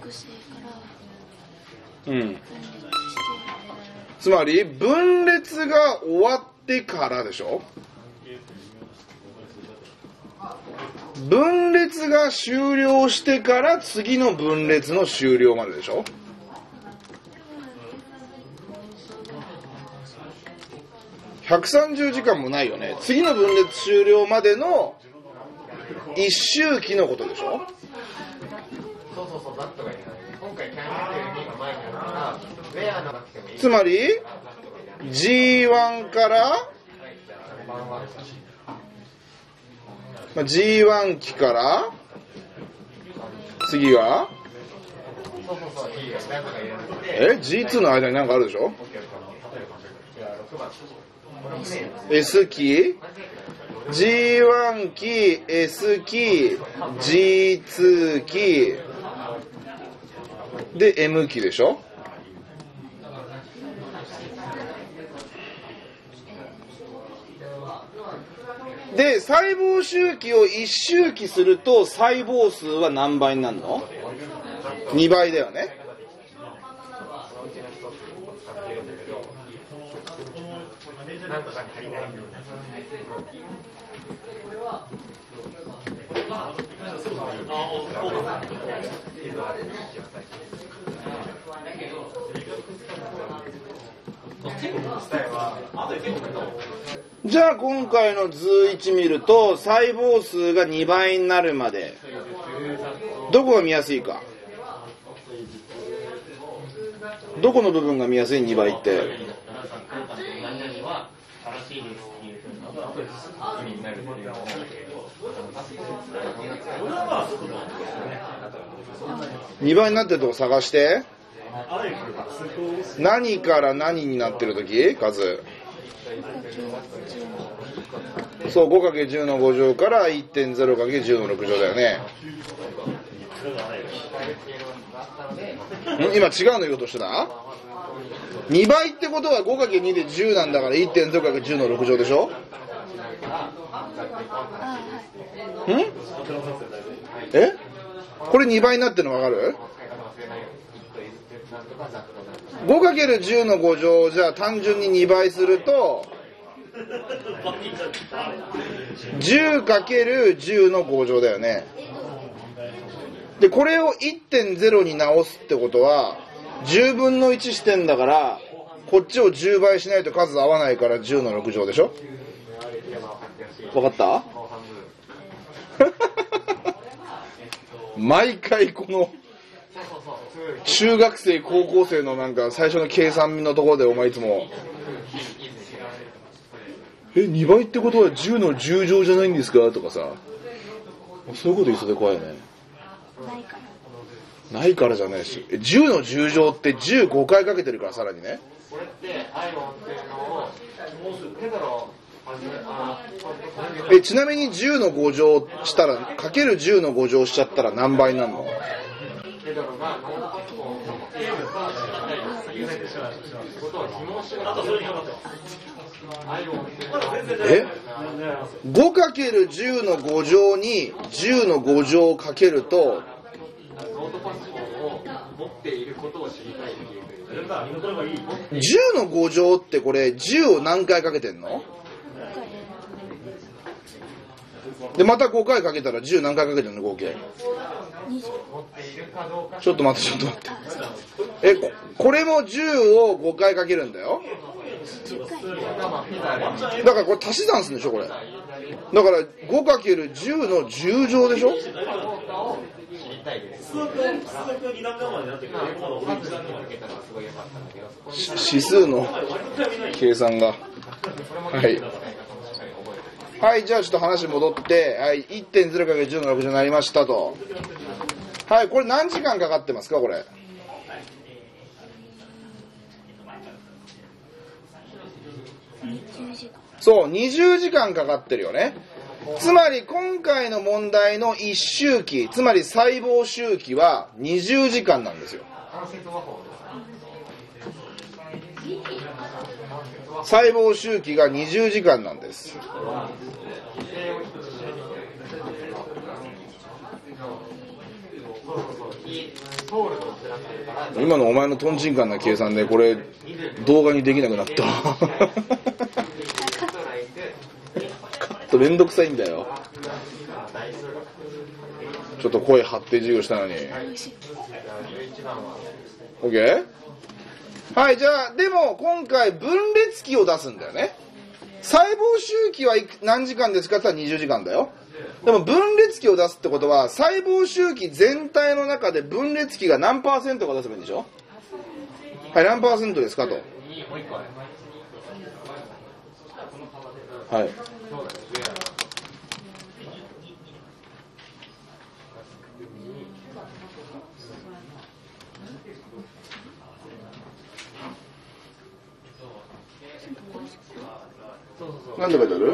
属してから、うん、つまり分裂が終わってからでしょ。分裂が終了してから次の分裂の終了まででしょ。130時間もないよね。次の分裂終了までの一周期のことでしょ。つまり G1 から、G1 期から次はG2 の間に何かあるでしょ。 S 期 G1 期 S 期 G2 期で M 期でしょ。で細胞周期を1周期すると細胞数は何倍になるの？ 2 倍だよね。じゃあ今回の図1見ると細胞数が2倍になるまでどこが見やすいか、どこの部分が見やすい？ 2 倍って2倍になってるとこ探して、何から何になってるとき数、そう 5×10 の5乗から 1.0×10 の6乗だよね。今違うの言おうとしてた。2倍ってことは 5×2 で10なんだから 1.0×10 の6乗でしょ。えこれ2倍になってるの分かる？ 5×10 の5乗じゃ単純に2倍すると 10×10 の5乗だよね。でこれを 1.0 に直すってことは10分の1してんだから、こっちを10倍しないと数合わないから10の6乗でしょ。分かった？毎回この中学生高校生のなんか最初の計算のところでお前いつも「2倍ってことは10の10乗じゃないんですか？」とかさ、そういうこと言うと怖いね。ないからじゃないし、10の10乗って15回かけてるから、さらにね。ちなみに10の5乗したらかける10の5乗しちゃったら何倍になるの？5×10 の5乗に10の5乗をかけると、10の5乗ってこれ10を何回かけてんの？でまた5回かけたら10何回かけてるの？合計ちょっと待って、これも10を5回かけるんだよ。だからこれ足し算するんでしょ。これだから 5×10 の10乗でしょ。指数の計算が、はい、じゃあちょっと話戻って、はい、1.0×10 の6乗になりましたと。はい、これ何時間かかってますか、これ。そう、20時間かかってるよね。つまり今回の問題の1周期、つまり細胞周期は20時間なんですよ。細胞周期が20時間なんです。今のお前のトンチンカンな計算でこれ動画にできなくなったカットめんどくさいんだよ。ちょっと声張って授業したのに。 OK? はい、じゃあでも今回分裂期を出すんだよね。細胞周期は何時間ですかって言ったら20時間だよ。でも分裂期を出すってことは細胞周期全体の中で分裂期が何パーセントか出せばいいんでしょ。はい、何パーセントですかと。はい、何で書いてある？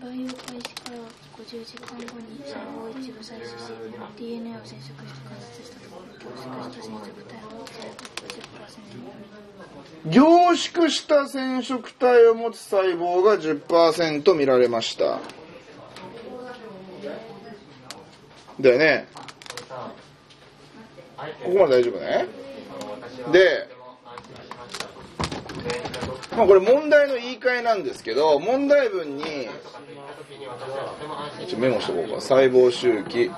培養開始から50時間後に細胞を一部採取し DNA を染色して観察したところ、凝縮した染色体を持つ細胞が 10% 見られましただよね。ここまで大丈夫ね。で、まあこれ問題の言い換えなんですけど、問題文に一応メモしておこうか。細胞周期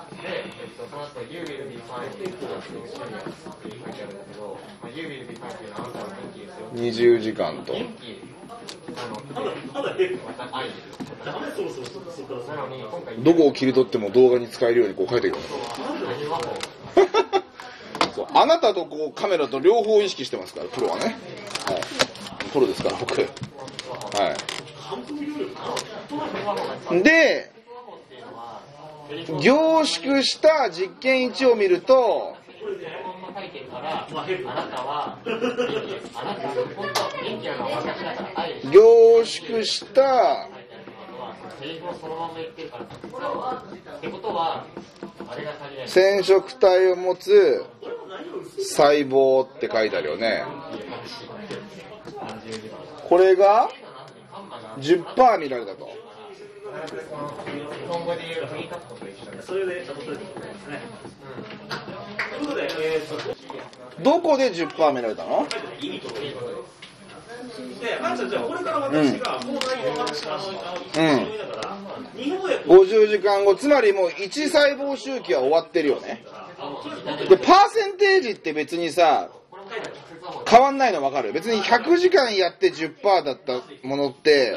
20時間とどこを切り取っても動画に使えるようにこう書いていくそう、あなたとこうカメラと両方意識してますからプロはね、はい、プロですから僕。はい。で、凝縮した実験1を見ると、凝縮した染色体を持つ細胞って書いてあるよね。これが 10% 見られたと。どこで 10% 見られたの？50時間後、つまりもう1細胞周期は終わってるよね。でパーセンテージって別にさ変わんないの分かる。別に100時間やって 10% だったものって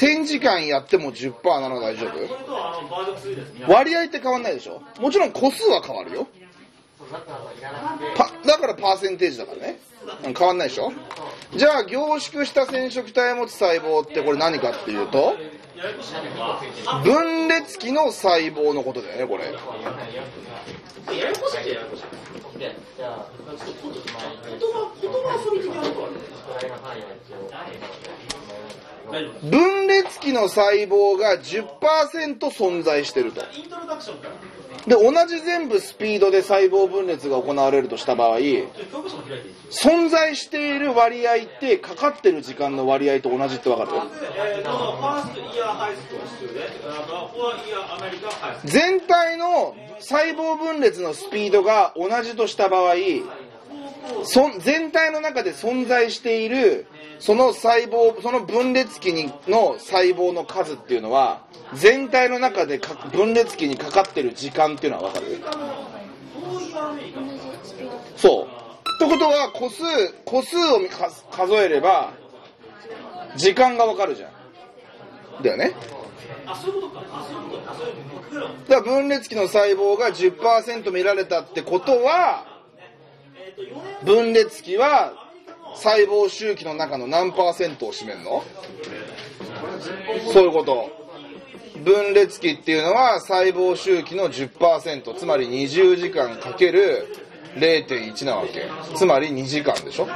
1000時間やっても 10% なの大丈夫？割合って変わんないでしょ。もちろん個数は変わるよ。だからパーセンテージだからね、変わんないでしょ。じゃあ凝縮した染色体を持つ細胞ってこれ何かっていうと分裂期の細胞のことだよね。これ分裂期の細胞が 10% 存在してると。で同じ全部スピードで細胞分裂が行われるとした場合、存在している割合ってかかってる時間の割合と同じって分かる？全体の細胞分裂のスピードが同じとした場合、全体の中で存在しているその細胞、その分裂期の細胞の数っていうのは全体の中で分裂期にかかってる時間っていうのは分かる？そう。ってことは個数を数えれば時間が分かるじゃん。だよね。だから分裂期の細胞が 10% 見られたってことは分裂期は細胞周期の中の何パーセントを占めるの？そういうこと。分裂期っていうのは細胞周期の 10%、 つまり20時間かける 0.1 なわけ。つまり2時間でしょ。